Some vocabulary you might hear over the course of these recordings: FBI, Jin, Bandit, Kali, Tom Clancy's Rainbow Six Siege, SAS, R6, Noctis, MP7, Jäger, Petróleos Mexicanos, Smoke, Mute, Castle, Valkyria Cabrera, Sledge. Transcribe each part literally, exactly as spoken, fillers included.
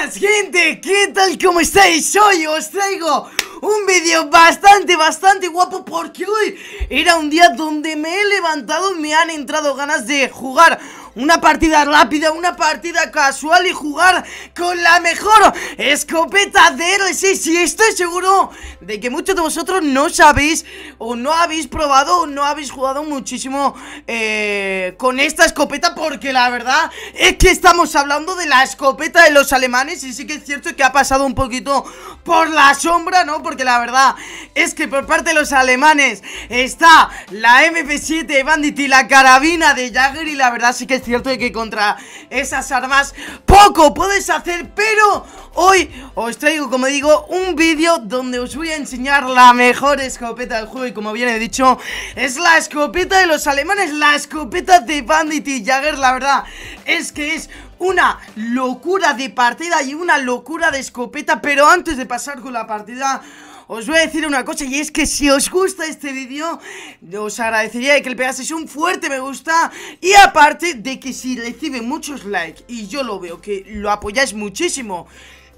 Buenas gente, ¿qué tal? ¿Cómo estáis? Hoy os traigo un vídeo bastante, bastante guapo porque hoy era un día donde me he levantado, me han entrado ganas de jugar una partida rápida, una partida casual y jugar con la mejor escopeta de R seis. Y estoy seguro de que muchos de vosotros no sabéis o no habéis probado o no habéis jugado muchísimo eh, con esta escopeta, porque la verdad es que estamos hablando de la escopeta de los alemanes. Y sí que es cierto que ha pasado un poquito por la sombra, ¿no? Porque la verdad es que por parte de los alemanes está la eme pe siete de Bandit y la carabina de Jäger, y la verdad sí que es cierto que contra esas armas poco puedes hacer, pero hoy os traigo, como digo, un vídeo donde os voy a enseñar la mejor escopeta del juego. Y como bien he dicho, es la escopeta de los alemanes, la escopeta de Bandit y Jäger. La verdad es que es una locura de partida y una locura de escopeta. Pero antes de pasar con la partida, os voy a decir una cosa, y es que si os gusta este vídeo, os agradecería que le pegaseis un fuerte me gusta. Y aparte de que si recibe muchos likes y yo lo veo que lo apoyáis muchísimo,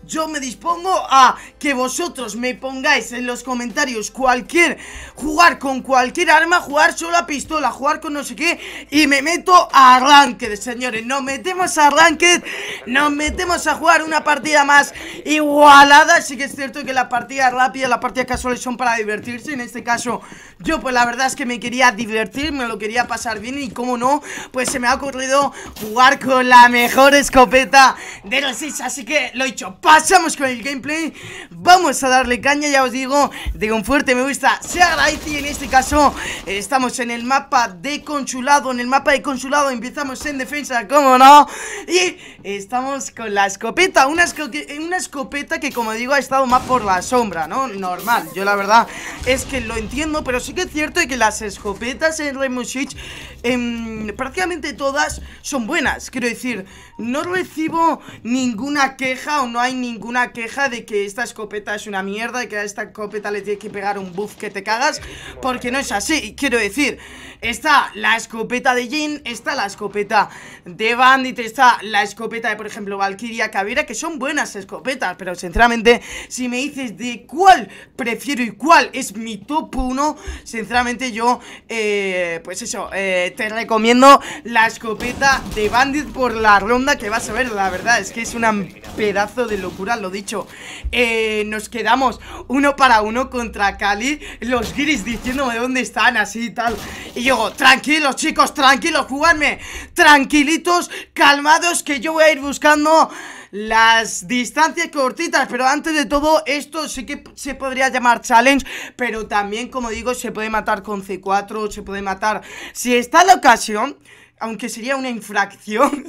yo me dispongo a que vosotros me pongáis en los comentarios cualquier, jugar con cualquier arma, jugar solo a pistola, jugar con no sé qué, y me meto a Ranked, señores. Nos metemos a Ranked, nos metemos a jugar una partida más igualada. Sí que es cierto que las partidas rápidas, las partidas casuales son para divertirse. En este caso yo pues la verdad es que me quería divertir, me lo quería pasar bien, y como no, pues se me ha ocurrido jugar con la mejor escopeta de los seis. Así que lo he hecho. Pasamos con el gameplay, vamos a darle caña. Ya os digo, de un fuerte me gusta se agradece, y en este caso estamos en el mapa de consulado. En el mapa de consulado empezamos en defensa, como no, y estamos con la escopeta, una, esco una escopeta que, como digo, ha estado más por la sombra, ¿no? Normal, yo la verdad es que lo entiendo, pero sí que es cierto que las escopetas en Rainbow Six eh, prácticamente todas son buenas. Quiero decir, no recibo ninguna queja o no hay ninguna queja de que esta escopeta es una mierda y que a esta escopeta le tienes que pegar un buff que te cagas, porque no es así. Quiero decir, está la escopeta de Jin, está la escopeta de Bandit, está la escopeta de, por ejemplo, Valkyria Cabrera, que son buenas escopetas, pero sinceramente si me dices de cuál prefiero y cuál es mi top uno, sinceramente yo eh, pues eso, eh, te recomiendo la escopeta de Bandit por la ronda que vas a ver. La verdad es que es una pedazo de de locura. Lo dicho, eh, nos quedamos uno para uno contra Kali, los guiris diciéndome dónde están, así y tal, y yo, tranquilos chicos, tranquilos, jugadme tranquilitos, calmados, que yo voy a ir buscando las distancias cortitas. Pero antes de todo, esto sí que se podría llamar challenge, pero también, como digo, se puede matar con ce cuatro, se puede matar si está la ocasión, aunque sería una infracción,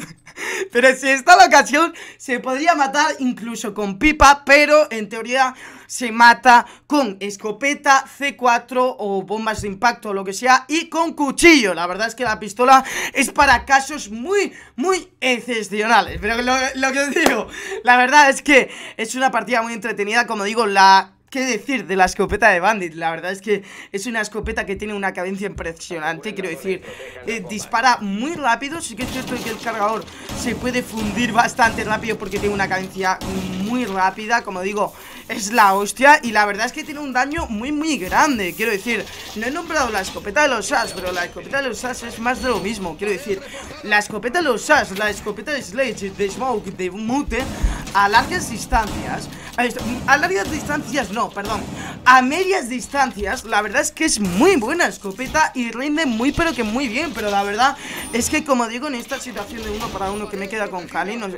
pero si está la ocasión, se podría matar incluso con pipa, pero en teoría se mata con escopeta, ce cuatro o bombas de impacto o lo que sea, y con cuchillo. La verdad es que la pistola es para casos muy, muy excepcionales. Pero lo, lo que os digo, la verdad es que es una partida muy entretenida. Como digo, la... ¿qué decir de la escopeta de Bandit? La verdad es que es una escopeta que tiene una cadencia impresionante. Quiero decir, eh, dispara muy rápido. Sí que es cierto que el cargador se puede fundir bastante rápido porque tiene una cadencia muy rápida. Como digo, es la hostia, y la verdad es que tiene un daño muy, muy grande. Quiero decir, no he nombrado la escopeta de los S A S, pero la escopeta de los S A S es más de lo mismo. Quiero decir, la escopeta de los S A S, la escopeta de Sledge, de Smoke, de Mute, a largas distancias, a largas distancias no, perdón, a medias distancias, la verdad es que es muy buena escopeta y rinde muy, pero que muy bien. Pero la verdad es que, como digo, en esta situación de uno para uno que me queda con Kali, no,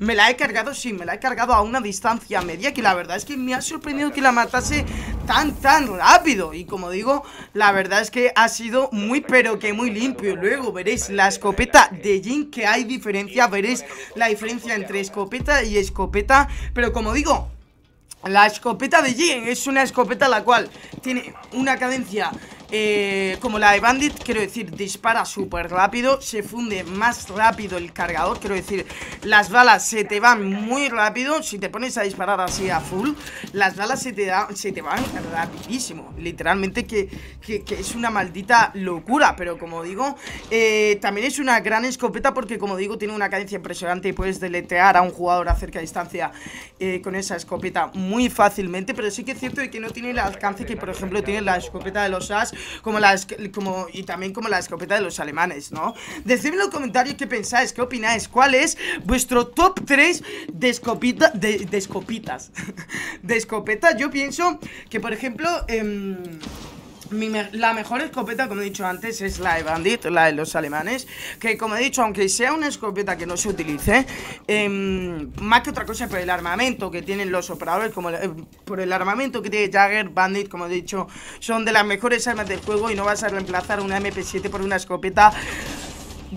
me la he cargado, sí, me la he cargado a una distancia media, que la verdad es que me ha sorprendido que la matase tan, tan rápido. Y como digo, la verdad es que ha sido muy, pero que muy limpio. Luego veréis la escopeta de Jin, que hay diferencia, veréis la diferencia entre escopeta y escopeta, pero como digo, la escopeta de Jin es una escopeta la cual tiene una cadencia eh, como la de Bandit, quiero decir, dispara súper rápido, se funde más rápido el cargador, quiero decir, las balas se te van muy rápido. Si te pones a disparar así a full, las balas se te, da, se te van rapidísimo. Literalmente que, que, que es una maldita locura. Pero como digo, eh, también es una gran escopeta porque, como digo, tiene una cadencia impresionante y puedes deletear a un jugador a cerca distancia eh, con esa escopeta muy fácilmente. Pero sí que es cierto de que no tiene el alcance que, por ejemplo, tiene la escopeta de los S A S como la, como, y también como la escopeta de los alemanes, ¿no? Decidme en los comentarios qué pensáis, qué opináis, cuál es vuestro top tres de, escopita, de, de escopitas de escopeta. Yo pienso que, por ejemplo, eh, Mi me la mejor escopeta, como he dicho antes, es la de Bandit, la de los alemanes. Que, como he dicho, aunque sea una escopeta que no se utilice, eh, más que otra cosa por el armamento que tienen los operadores, como eh, por el armamento que tiene Jäger, Bandit, como he dicho, son de las mejores armas del juego. Y no vas a reemplazar una M P siete por una escopeta.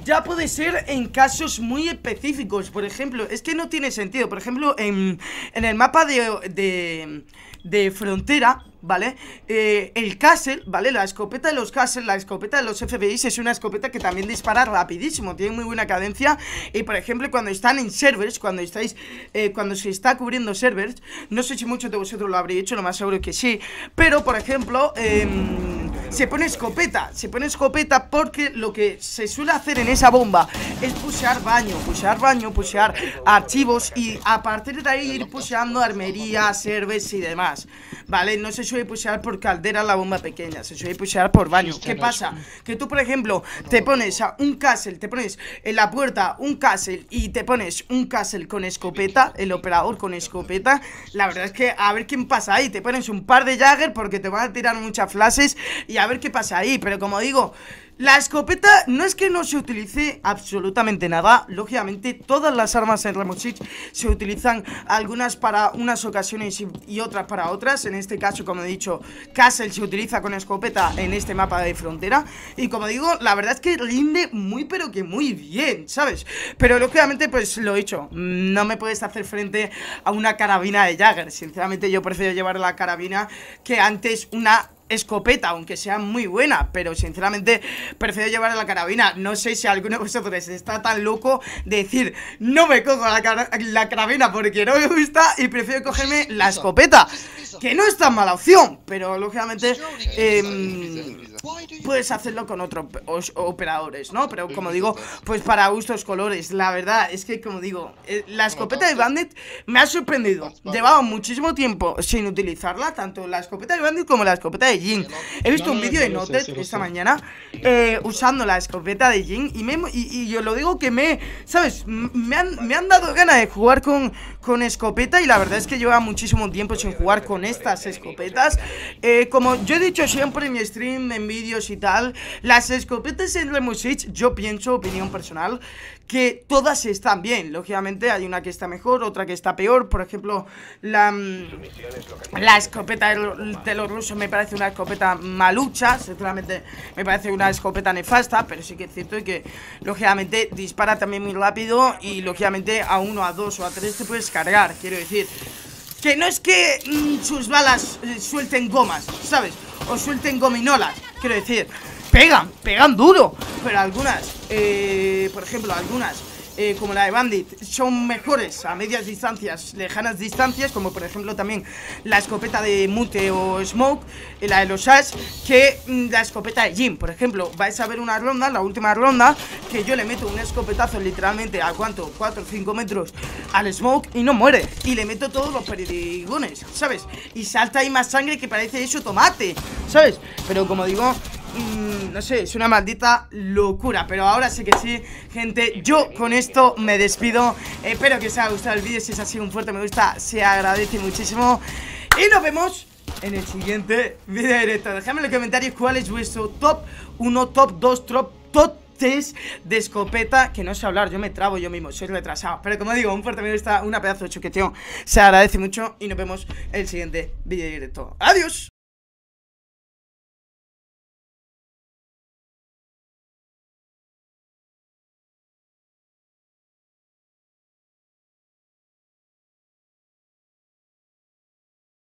Ya puede ser en casos muy específicos. Por ejemplo, es que no tiene sentido. Por ejemplo, en, en el mapa de... de de frontera, ¿vale? Eh, el Castle, ¿vale? La escopeta de los Castle, la escopeta de los F B I es una escopeta que también dispara rapidísimo, tiene muy buena cadencia. Y, por ejemplo, cuando están en servers, cuando estáis, eh, cuando se está cubriendo servers, no sé si muchos de vosotros lo habréis hecho, lo más seguro que sí, pero, por ejemplo, eh, se pone escopeta, se pone escopeta porque lo que se suele hacer en esa bomba es pushar baño, pushar baño, pushar archivos y a partir de ahí ir pushando armería, servers y demás, ¿vale? No se suele pushar por caldera la bomba pequeña, se suele pushar por baño. ¿Qué pasa? Que tú, por ejemplo, te pones a un Castle, te pones en la puerta un Castle y te pones un Castle con escopeta, el operador con escopeta, la verdad es que a ver quién pasa ahí, te pones un par de Jäger porque te van a tirar muchas flashes y a ver qué pasa ahí. Pero, como digo, la escopeta no es que no se utilice absolutamente nada. Lógicamente, todas las armas en Rainbow Six se utilizan, algunas para unas ocasiones y otras para otras. En este caso, como he dicho, Castle se utiliza con escopeta en este mapa de frontera. Y, como digo, la verdad es que rinde muy pero que muy bien, ¿sabes? Pero, lógicamente, pues lo he dicho, no me puedes hacer frente a una carabina de Jäger. Sinceramente, yo prefiero llevar la carabina que antes una escopeta, aunque sea muy buena, pero sinceramente prefiero llevar la carabina. No sé si alguno de vosotros está tan loco de decir, no me cojo la, car la carabina porque no me gusta y prefiero cogerme la escopeta, que no es tan mala opción, pero lógicamente eh, puedes hacerlo con otros operadores, ¿no? Pero, como digo, pues para gustos colores. La verdad es que, como digo, eh, la escopeta de Bandit me ha sorprendido. Llevaba muchísimo tiempo sin utilizarla, tanto la escopeta de Bandit como la escopeta de Jin. He visto un vídeo de Noctis esta mañana eh, usando la escopeta de Jin y, me, y, y yo lo digo que me, ¿sabes? Me han, me han dado ganas de jugar con, con escopeta y la verdad es que lleva muchísimo tiempo sin jugar con estas escopetas. Eh, como yo he dicho siempre en mi stream, en vídeos y tal, las escopetas en Rainbow Six, yo pienso, opinión personal, que todas están bien. Lógicamente hay una que está mejor, otra que está peor. Por ejemplo, la, la escopeta de los rusos me parece una escopeta malucha, sinceramente me parece una escopeta nefasta, pero sí que es cierto que lógicamente dispara también muy rápido y lógicamente a uno, a dos o a tres te puedes cargar. Quiero decir que no es que mm, sus balas eh, suelten gomas, ¿sabes? O suelten gominolas, quiero decir, pegan, pegan duro, pero algunas, eh, por ejemplo, algunas Eh, como la de Bandit, son mejores a medias distancias, lejanas distancias, como por ejemplo también la escopeta de Mute o Smoke, eh, la de los S A S, que mm, la escopeta de Jin. Por ejemplo, vais a ver una ronda, la última ronda, que yo le meto un escopetazo literalmente a cuánto, cuatro o cinco metros al Smoke y no muere, y le meto todos los perdigones, ¿sabes? Y salta ahí más sangre que parece eso tomate, ¿sabes? Pero, como digo, no sé, es una maldita locura. Pero ahora sí que sí, gente, yo con esto me despido. Espero que os haya gustado el vídeo. Si es así, un fuerte me gusta se agradece muchísimo. Y nos vemos en el siguiente vídeo directo. Dejadme en los comentarios cuál es vuestro top uno, top dos, top tres de escopeta. Que no sé hablar, yo me trabo yo mismo, soy retrasado. Pero, como digo, un fuerte me gusta, una pedazo de chuqueteo, se agradece mucho. Y nos vemos en el siguiente vídeo directo. Adiós.